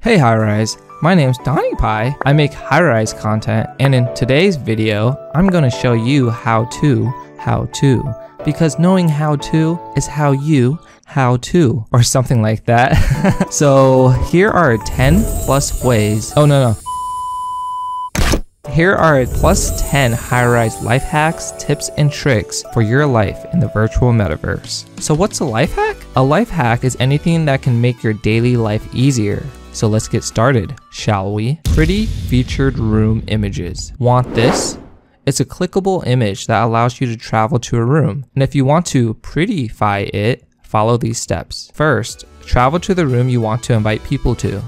Hey Highrise, my name's Donny Pie. I make Highrise content, and in today's video, I'm gonna show you how to, because knowing how to is how you how to, or something like that. So here are 10 plus ways. Oh no. Here are plus 10 Highrise life hacks, tips, and tricks for your life in the virtual metaverse. So what's a life hack? A life hack is anything that can make your daily life easier. So let's get started, shall we? Pretty featured room images. Want this? It's a clickable image that allows you to travel to a room. And if you want to prettyfy it, follow these steps. First, travel to the room you want to invite people to.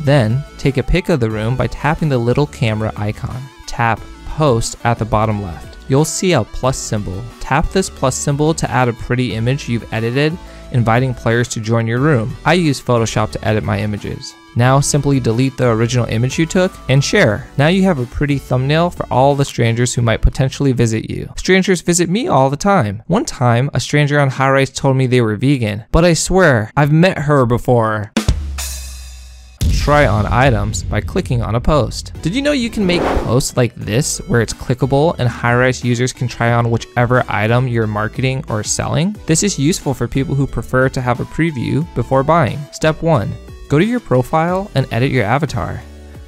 Then, take a pic of the room by tapping the little camera icon. Tap Post at the bottom left. You'll see a plus symbol. Tap this plus symbol to add a pretty image you've edited, inviting players to join your room. I use Photoshop to edit my images. Now simply delete the original image you took and share. Now you have a pretty thumbnail for all the strangers who might potentially visit you. Strangers visit me all the time. One time, a stranger on Highrise told me they were vegan, but I swear, I've met her before. Try on items by clicking on a post. Did you know you can make posts like this where it's clickable and Highrise users can try on whichever item you're marketing or selling? This is useful for people who prefer to have a preview before buying. Step 1. Go to your profile and edit your avatar.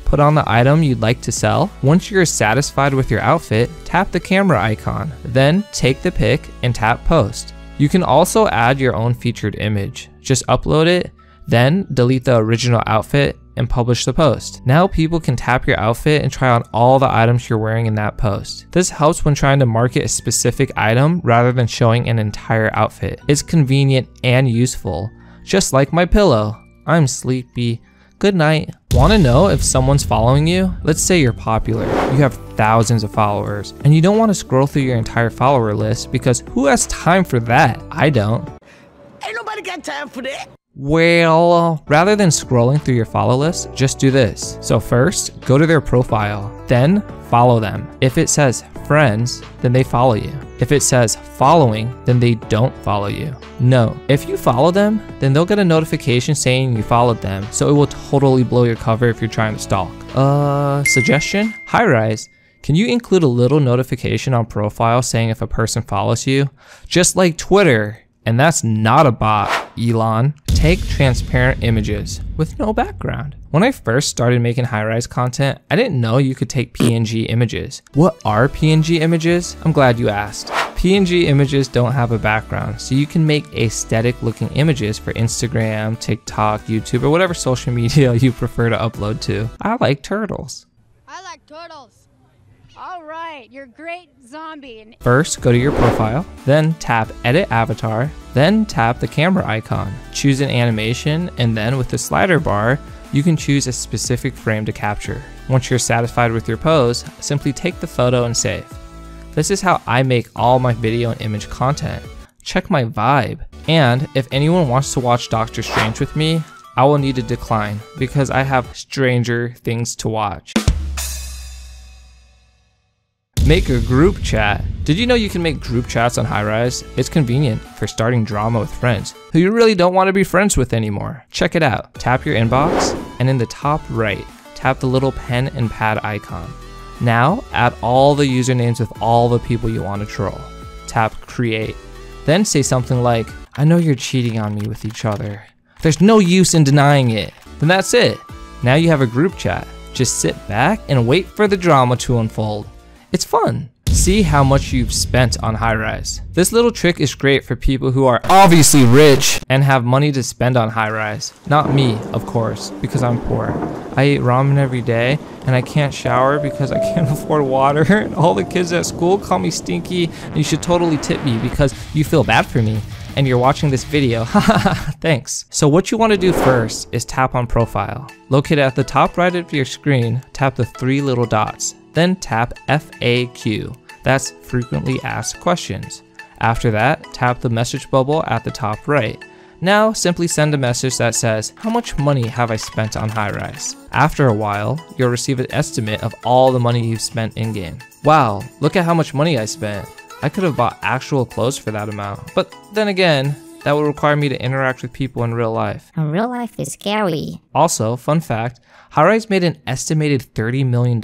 Put on the item you'd like to sell. Once you're satisfied with your outfit, tap the camera icon. Then take the pic and tap post. You can also add your own featured image. Just upload it, then delete the original outfit and publish the post. Now people can tap your outfit and try on all the items you're wearing in that post. This helps when trying to market a specific item rather than showing an entire outfit. It's convenient and useful, just like my pillow. I'm sleepy. Good night. Want to know if someone's following you? Let's say you're popular. You have thousands of followers, and you don't want to scroll through your entire follower list because who has time for that? I don't. Ain't nobody got time for that. Well, rather than scrolling through your follow list, just do this. So first, go to their profile, then follow them. If it says friends, then they follow you. If it says following, then they don't follow you. No, if you follow them, then they'll get a notification saying you followed them, so it will totally blow your cover if you're trying to stalk. Suggestion? Highrise, can you include a little notification on profile saying if a person follows you? Just like Twitter, and that's not a bot, Elon. Take transparent images with no background. When I first started making Highrise content, I didn't know you could take PNG images. What are PNG images? I'm glad you asked. PNG images don't have a background, so you can make aesthetic looking images for Instagram, TikTok, YouTube, or whatever social media you prefer to upload to. I like turtles. I like turtles. All right, you're great zombie. First, go to your profile, then tap Edit Avatar, then tap the camera icon. Choose an animation, and then with the slider bar, you can choose a specific frame to capture. Once you're satisfied with your pose, simply take the photo and save. This is how I make all my video and image content. Check my vibe. And if anyone wants to watch Doctor Strange with me, I will need to decline because I have stranger things to watch. Make a group chat. Did you know you can make group chats on Highrise? It's convenient for starting drama with friends who you really don't want to be friends with anymore. Check it out. Tap your inbox, and in the top right, tap the little pen and pad icon. Now, add all the usernames of all the people you want to troll. Tap create. Then say something like, I know you're cheating on me with each other. There's no use in denying it. Then that's it. Now you have a group chat. Just sit back and wait for the drama to unfold. It's fun. See how much you've spent on Highrise. This little trick is great for people who are obviously rich and have money to spend on Highrise. Not me, of course, because I'm poor. I eat ramen every day and I can't shower because I can't afford water, and all the kids at school call me stinky, and you should totally tip me because you feel bad for me and you're watching this video. Thanks. So what you want to do first is tap on profile. Located at the top right of your screen, tap the three little dots. Then tap FAQ, that's frequently asked questions. After that, tap the message bubble at the top right. Now simply send a message that says, how much money have I spent on Highrise? After a while, you'll receive an estimate of all the money you've spent in game. Wow, look at how much money I spent. I could have bought actual clothes for that amount. But then again, that would require me to interact with people in real life. And real life is scary. Also, fun fact, Highrise made an estimated $30 million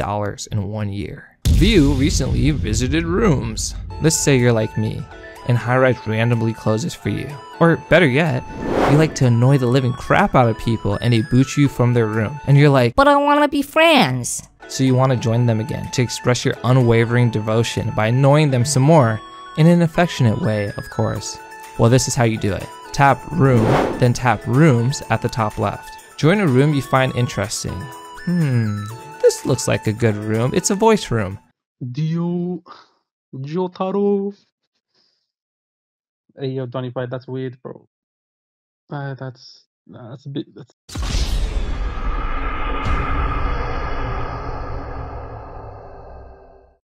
in 1 year. View recently visited rooms. Let's say you're like me, and Highrise randomly closes for you. Or better yet, you like to annoy the living crap out of people and they boot you from their room. And you're like, but I wanna be friends. So you wanna join them again to express your unwavering devotion by annoying them some more, in an affectionate way, of course. Well, this is how you do it. Tap room, then tap rooms at the top left. Join a room you find interesting. This looks like a good room. It's a voice room. Dio, Jotaro. Hey, yo, Donny Pie, that's weird, bro. That's a bit... That's...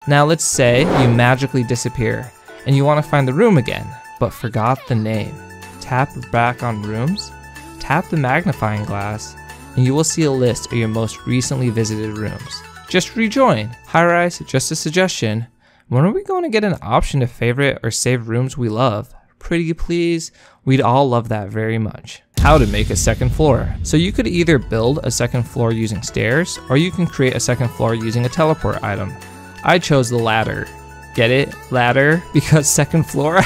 Now let's say you magically disappear, and you want to find the room again, but forgot the name. Tap back on rooms, tap the magnifying glass, and you will see a list of your most recently visited rooms. Just rejoin. Highrise, just a suggestion. When are we going to get an option to favorite or save rooms we love? Pretty please? We'd all love that very much. How to make a second floor. So you could either build a second floor using stairs, or you can create a second floor using a teleport item. I chose the latter. Get it? Ladder? Because second floor?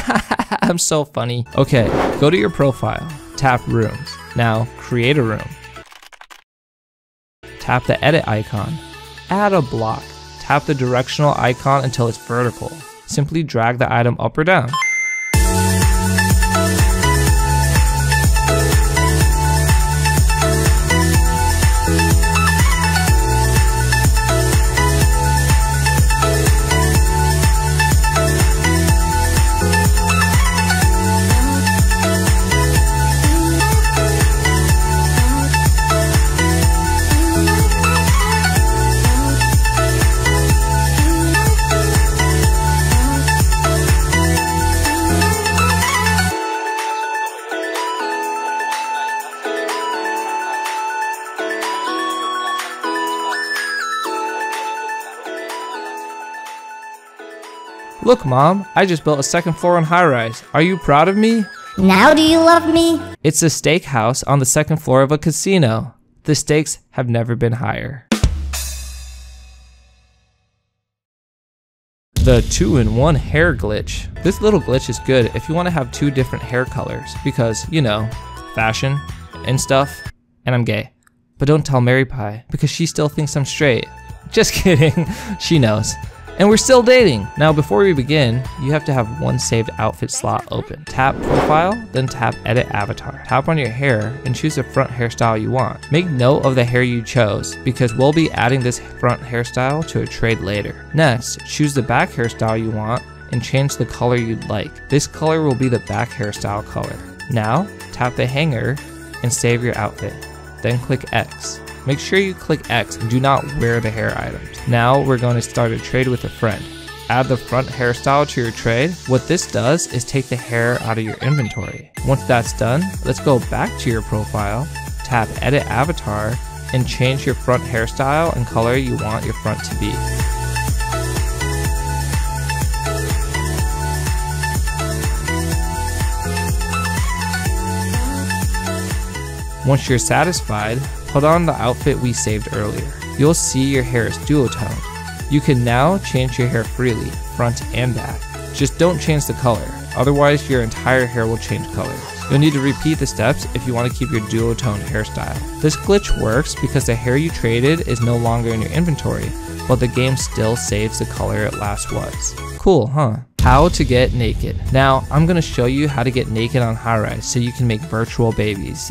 I'm so funny. Okay, go to your profile. Tap rooms. Now, create a room. Tap the edit icon. Add a block. Tap the directional icon until it's vertical. Simply drag the item up or down. Look, Mom, I just built a second floor on Highrise. Are you proud of me? Now do you love me? It's a steakhouse on the second floor of a casino. The stakes have never been higher. The 2-in-1 hair glitch. This little glitch is good if you want to have two different hair colors because, you know, fashion and stuff, and I'm gay. But don't tell Mary Pie because she still thinks I'm straight. Just kidding, she knows. And we're still dating. Now, before we begin, you have to have one saved outfit slot open. Tap profile, then tap edit avatar. Tap on your hair and choose the front hairstyle you want. Make note of the hair you chose because we'll be adding this front hairstyle to a trade later. Next, choose the back hairstyle you want and change the color you'd like. This color will be the back hairstyle color. Now, tap the hanger and save your outfit. Then click X. Make sure you click X and do not wear the hair items. Now we're going to start a trade with a friend. Add the front hairstyle to your trade. What this does is take the hair out of your inventory. Once that's done, let's go back to your profile, tap edit avatar, and change your front hairstyle and color you want your front to be. Once you're satisfied, put on the outfit we saved earlier. You'll see your hair is duotone. You can now change your hair freely, front and back. Just don't change the color, otherwise your entire hair will change color. You'll need to repeat the steps if you want to keep your duotone hairstyle. This glitch works because the hair you traded is no longer in your inventory, but the game still saves the color it last was. Cool, huh? How to get naked. Now, I'm gonna show you how to get naked on Highrise so you can make virtual babies.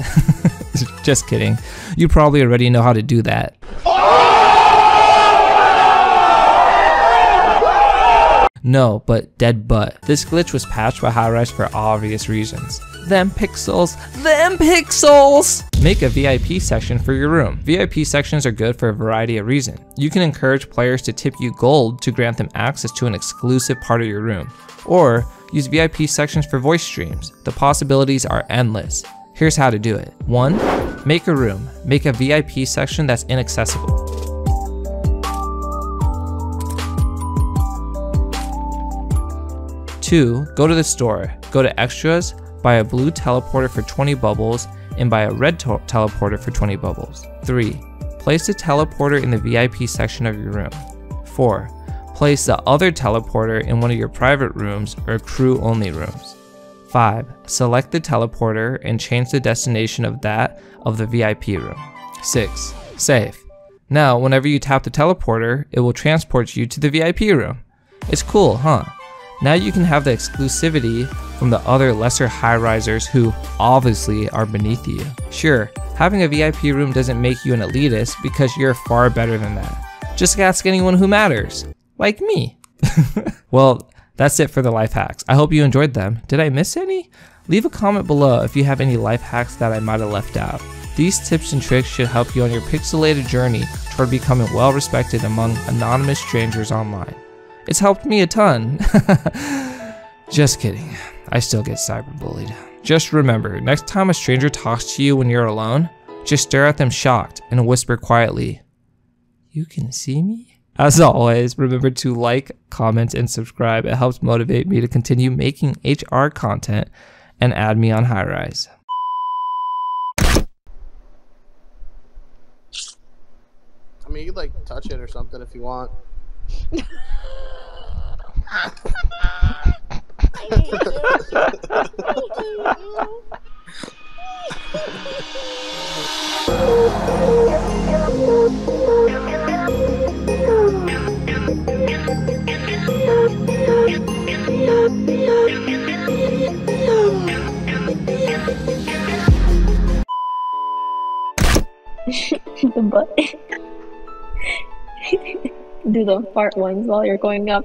Just kidding. You probably already know how to do that. No, but dead butt. This glitch was patched by Highrise for obvious reasons. Them pixels. Them pixels! Make a VIP section for your room. VIP sections are good for a variety of reasons. You can encourage players to tip you gold to grant them access to an exclusive part of your room. Or use VIP sections for voice streams. The possibilities are endless. Here's how to do it. 1. Make a room. Make a VIP section that's inaccessible. 2. Go to the store, go to extras, buy a blue teleporter for 20 bubbles, and buy a red teleporter for 20 bubbles. 3. Place the teleporter in the VIP section of your room. 4. Place the other teleporter in one of your private rooms or crew-only rooms. 5. Select the teleporter and change the destination of that of the VIP room. 6. Save. Now, whenever you tap the teleporter, it will transport you to the VIP room. It's cool, huh? Now you can have the exclusivity from the other lesser high-risers who obviously are beneath you. Sure, having a VIP room doesn't make you an elitist because you're far better than that. Just ask anyone who matters. Like me. Well, that's it for the life hacks. I hope you enjoyed them. Did I miss any? Leave a comment below if you have any life hacks that I might have left out. These tips and tricks should help you on your pixelated journey toward becoming well respected among anonymous strangers online. It's helped me a ton. Just kidding. I still get cyberbullied. Just remember, next time a stranger talks to you when you're alone, just stare at them shocked and whisper quietly, "You can see me?" As always, remember to like, comment, and subscribe. It helps motivate me to continue making HR content, and add me on Highrise. I mean, you could, like, touch it or something if you want. The butt. Do the fart ones while you're going up.